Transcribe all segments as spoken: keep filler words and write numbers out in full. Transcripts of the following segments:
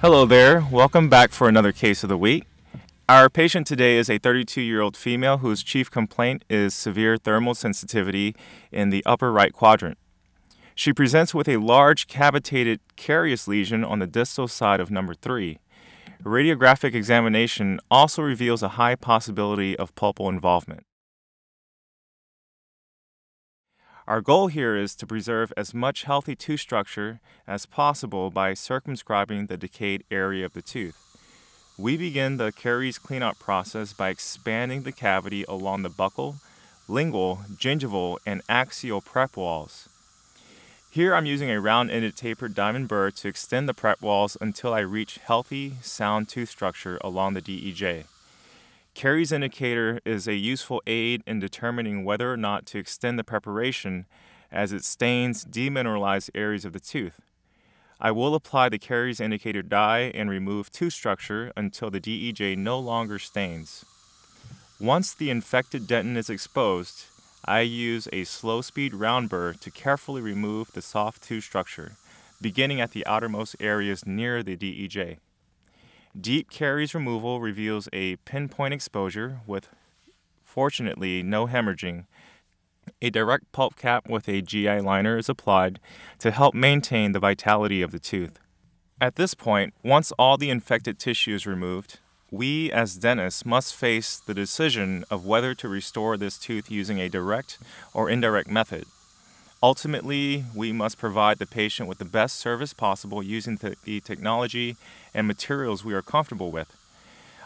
Hello there, welcome back for another case of the week. Our patient today is a thirty-two-year-old female whose chief complaint is severe thermal sensitivity in the upper right quadrant. She presents with a large cavitated carious lesion on the distal side of number three. Radiographic examination also reveals a high possibility of pulpal involvement. Our goal here is to preserve as much healthy tooth structure as possible by circumscribing the decayed area of the tooth. We begin the caries cleanout process by expanding the cavity along the buccal, lingual, gingival, and axial prep walls. Here I'm using a round-ended tapered diamond burr to extend the prep walls until I reach healthy, sound tooth structure along the D E J. Caries indicator is a useful aid in determining whether or not to extend the preparation as it stains demineralized areas of the tooth. I will apply the caries indicator dye and remove tooth structure until the D E J no longer stains. Once the infected dentin is exposed, I use a slow-speed round burr to carefully remove the soft tooth structure, beginning at the outermost areas near the D E J. Deep caries removal reveals a pinpoint exposure with, fortunately, no hemorrhaging. A direct pulp cap with a G I liner is applied to help maintain the vitality of the tooth. At this point, once all the infected tissue is removed, we as dentists must face the decision of whether to restore this tooth using a direct or indirect method. Ultimately, we must provide the patient with the best service possible using the, the technology and materials we are comfortable with.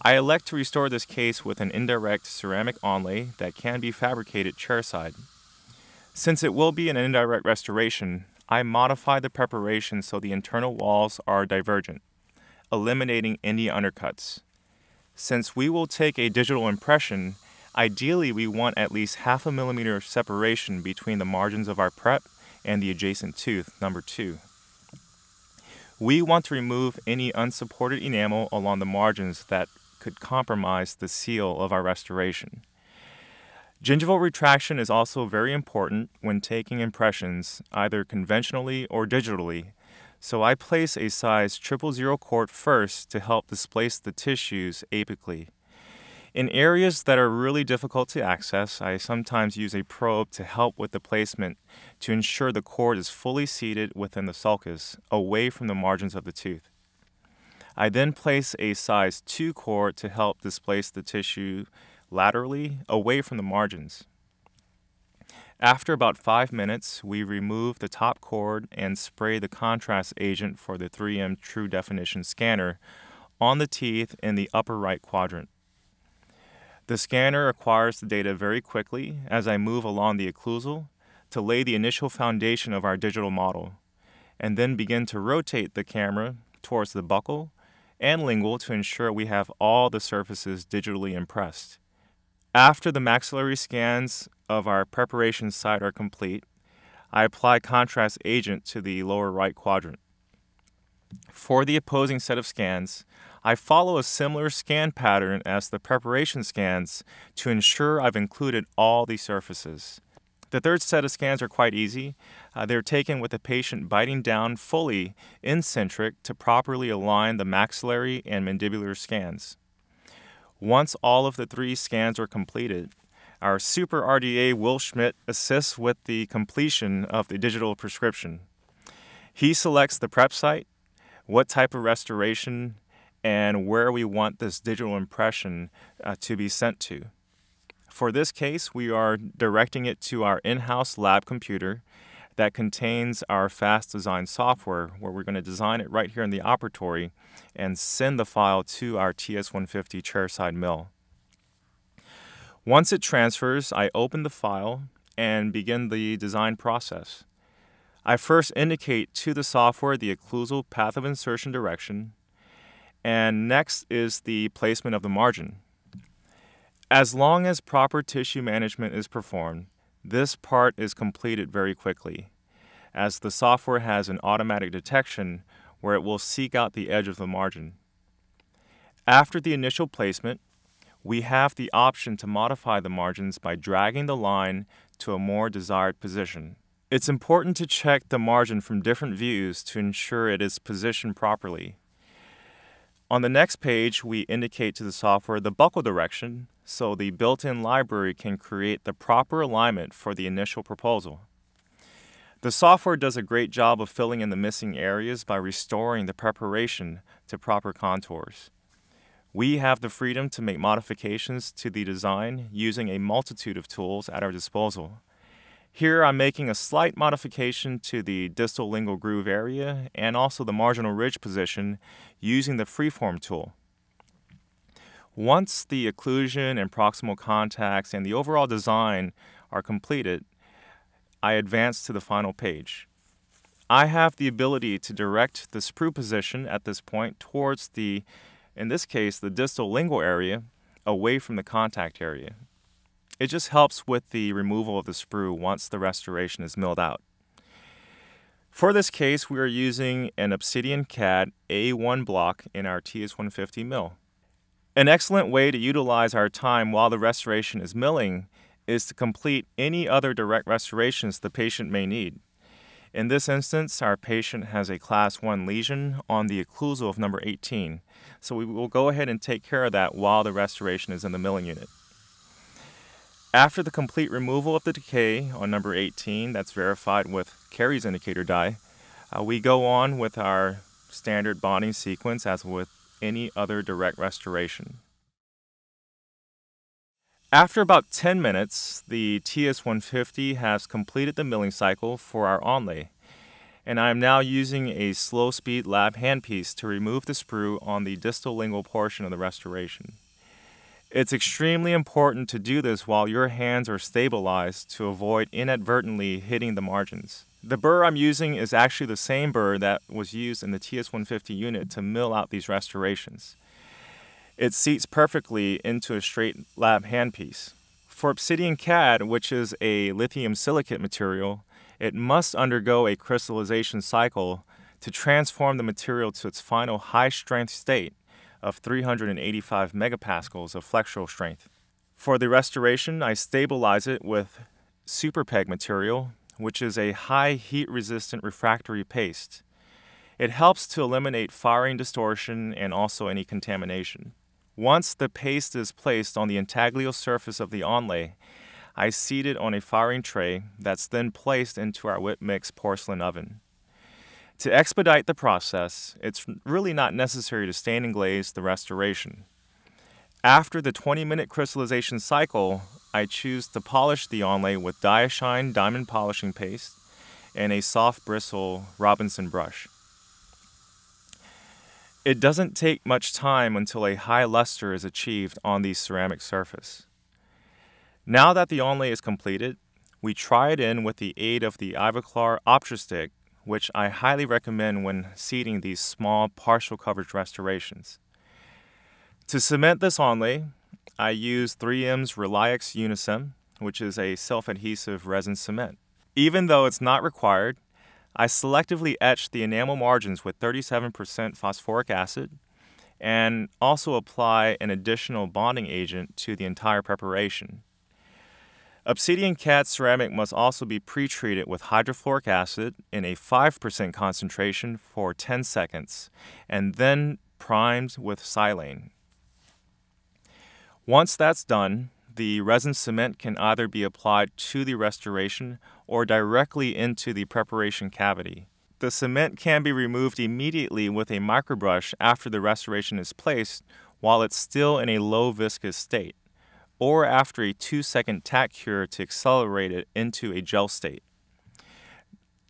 I elect to restore this case with an indirect ceramic onlay that can be fabricated chairside. Since it will be an indirect restoration, I modify the preparation so the internal walls are divergent, eliminating any undercuts. Since we will take a digital impression, ideally, we want at least half a millimeter of separation between the margins of our prep and the adjacent tooth, number two. We want to remove any unsupported enamel along the margins that could compromise the seal of our restoration. Gingival retraction is also very important when taking impressions, either conventionally or digitally, so I place a size triple zero cord first to help displace the tissues apically. In areas that are really difficult to access, I sometimes use a probe to help with the placement to ensure the cord is fully seated within the sulcus, away from the margins of the tooth. I then place a size two cord to help displace the tissue laterally, away from the margins. After about five minutes, we remove the top cord and spray the contrast agent for the three M True Definition scanner on the teeth in the upper right quadrant. The scanner acquires the data very quickly as I move along the occlusal to lay the initial foundation of our digital model, and then begin to rotate the camera towards the buccal and lingual to ensure we have all the surfaces digitally impressed. After the maxillary scans of our preparation site are complete, I apply contrast agent to the lower right quadrant. For the opposing set of scans, I follow a similar scan pattern as the preparation scans to ensure I've included all the surfaces. The third set of scans are quite easy. Uh, they're taken with the patient biting down fully in-centric to properly align the maxillary and mandibular scans. Once all of the three scans are completed, our Super R D A Will Schmidt assists with the completion of the digital prescription. He selects the prep site, what type of restoration, and where we want this digital impression uh, to be sent to. For this case, we are directing it to our in-house lab computer that contains our fast design software, where we're going to design it right here in the operatory and send the file to our T S one fifty chairside mill. Once it transfers, I open the file and begin the design process. I first indicate to the software the occlusal path of insertion direction, and next is the placement of the margin. As long as proper tissue management is performed, this part is completed very quickly, as the software has an automatic detection where it will seek out the edge of the margin. After the initial placement, we have the option to modify the margins by dragging the line to a more desired position. It's important to check the margin from different views to ensure it is positioned properly. On the next page, we indicate to the software the buckle direction, so the built-in library can create the proper alignment for the initial proposal. The software does a great job of filling in the missing areas by restoring the preparation to proper contours. We have the freedom to make modifications to the design using a multitude of tools at our disposal. Here I'm making a slight modification to the distal lingual groove area and also the marginal ridge position using the freeform tool. Once the occlusion and proximal contacts and the overall design are completed, I advance to the final page. I have the ability to direct the sprue position at this point towards the, in this case, the distal lingual area away from the contact area. It just helps with the removal of the sprue once the restoration is milled out. For this case, we are using an Obsidian C A D A one block in our T S one fifty mill. An excellent way to utilize our time while the restoration is milling is to complete any other direct restorations the patient may need. In this instance, our patient has a class one lesion on the occlusal of number eighteen, so we will go ahead and take care of that while the restoration is in the milling unit. After the complete removal of the decay on number eighteen, that's verified with Carey's indicator dye, uh, we go on with our standard bonding sequence as with any other direct restoration. After about ten minutes, the T S one fifty has completed the milling cycle for our onlay, and I am now using a slow speed lab handpiece to remove the sprue on the distal lingual portion of the restoration. It's extremely important to do this while your hands are stabilized to avoid inadvertently hitting the margins. The burr I'm using is actually the same burr that was used in the T S one fifty unit to mill out these restorations. It seats perfectly into a straight lab handpiece. For Obsidian C A D, which is a lithium silicate material, it must undergo a crystallization cycle to transform the material to its final high-strength state of three hundred eighty-five megapascals of flexural strength. For the restoration, I stabilize it with SuperPeg material, which is a high heat-resistant refractory paste. It helps to eliminate firing distortion and also any contamination. Once the paste is placed on the intaglio surface of the onlay, I seat it on a firing tray that's then placed into our Whip-Mix porcelain oven. To expedite the process, it's really not necessary to stain and glaze the restoration. After the twenty minute crystallization cycle, I choose to polish the onlay with Dia Shine diamond polishing paste and a soft bristle Robinson brush. It doesn't take much time until a high luster is achieved on the ceramic surface. Now that the onlay is completed, we try it in with the aid of the Ivoclar OptraStick, which I highly recommend when seating these small partial coverage restorations. To cement this onlay, I use three M's RelyX Unicem, which is a self-adhesive resin cement. Even though it's not required, I selectively etched the enamel margins with thirty-seven percent phosphoric acid and also apply an additional bonding agent to the entire preparation. Obsidian C A D ceramic must also be pre-treated with hydrofluoric acid in a five percent concentration for ten seconds and then primed with silane. Once that's done, the resin cement can either be applied to the restoration or directly into the preparation cavity. The cement can be removed immediately with a microbrush after the restoration is placed while it's still in a low viscous state, or after a two second tack cure to accelerate it into a gel state.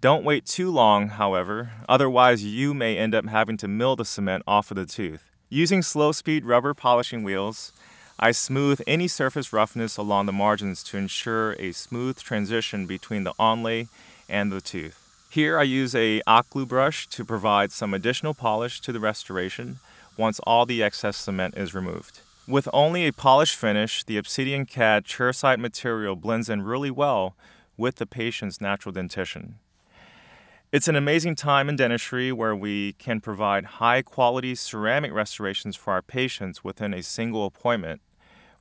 Don't wait too long, however, otherwise you may end up having to mill the cement off of the tooth. Using slow-speed rubber polishing wheels, I smooth any surface roughness along the margins to ensure a smooth transition between the onlay and the tooth. Here I use a occlu brush to provide some additional polish to the restoration once all the excess cement is removed. With only a polished finish, the Obsidian C A D cerussite material blends in really well with the patient's natural dentition. It's an amazing time in dentistry where we can provide high-quality ceramic restorations for our patients within a single appointment,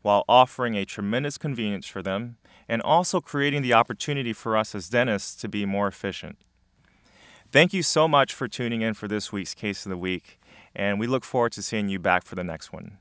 while offering a tremendous convenience for them and also creating the opportunity for us as dentists to be more efficient. Thank you so much for tuning in for this week's Case of the Week. and we look forward to seeing you back for the next one.